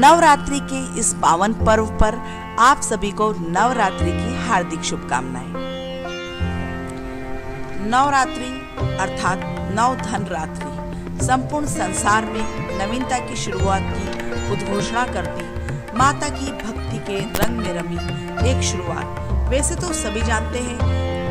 नवरात्रि के इस पावन पर्व पर आप सभी को नवरात्रि की हार्दिक शुभकामनाएं। नवरात्रि अर्थात नव धन रात्रि संपूर्ण संसार में नवीनता की शुरुआत की उद्घोषणा करती माता की भक्ति के रंग में रमी एक शुरुआत। वैसे तो सभी जानते हैं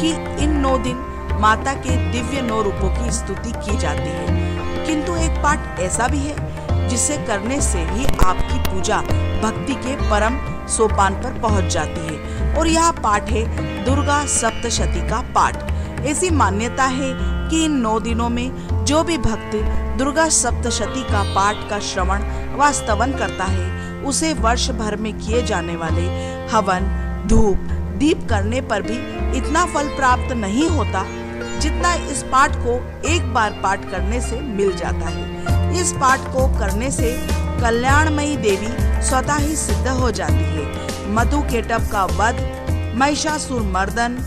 कि इन 9 दिन माता के दिव्य 9 रूपों की स्तुति की जाती है, किंतु एक पाठ ऐसा भी है जिसे करने से ही आपकी पूजा भक्ति के परम सोपान पर पहुंच जाती है, और यह पाठ है दुर्गा सप्तशती का पाठ। ऐसी मान्यता है कि इन 9 दिनों में जो भी भक्त दुर्गा सप्तशती का पाठ का श्रवण व स्तवन करता है उसे वर्ष भर में किए जाने वाले हवन धूप दीप करने पर भी इतना फल प्राप्त नहीं होता जितना इस पाठ को एक बार पाठ करने से मिल जाता है। इस पाठ को करने से कल्याणमयी देवी स्वतः ही सिद्ध हो जाती है। मधुकेटप का वध, महिषासुर मर्दन,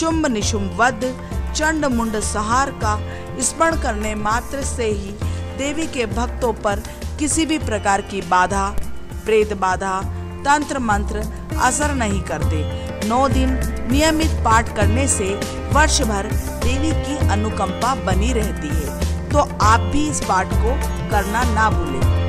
शुंभ निशुंभ वध, चंड मुंड संहार का स्मरण करने मात्र से ही देवी के भक्तों पर किसी भी प्रकार की बाधा, प्रेत बाधा, तंत्र मंत्र असर नहीं करते। 9 दिन नियमित पाठ करने से वर्ष भर देवी की अनुकंपा बनी रहती है, तो आप भी इस पाठ को करना ना भूलें।